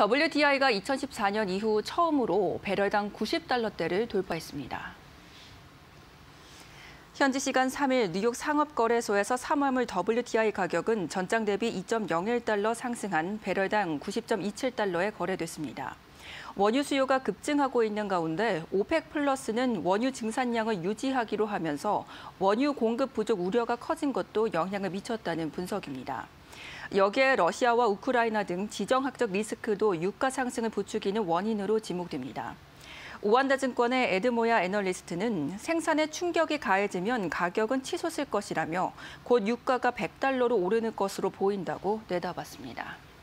WTI가 2014년 이후 처음으로 배럴당 90달러대를 돌파했습니다. 현지 시간 3일 뉴욕 상업거래소에서 3월물 WTI 가격은 전장 대비 2.01달러 상승한 배럴당 90.27달러에 거래됐습니다. 원유 수요가 급증하고 있는 가운데 오펙 플러스는 원유 증산량을 유지하기로 하면서 원유 공급 부족 우려가 커진 것도 영향을 미쳤다는 분석입니다. 여기에 러시아와 우크라이나 등 지정학적 리스크도 유가 상승을 부추기는 원인으로 지목됩니다. 오안다 증권의 에드 모야 애널리스트는 생산에 충격이 가해지면 가격은 치솟을 것이라며 곧 유가가 100달러로 오르는 것으로 보인다고 내다봤습니다.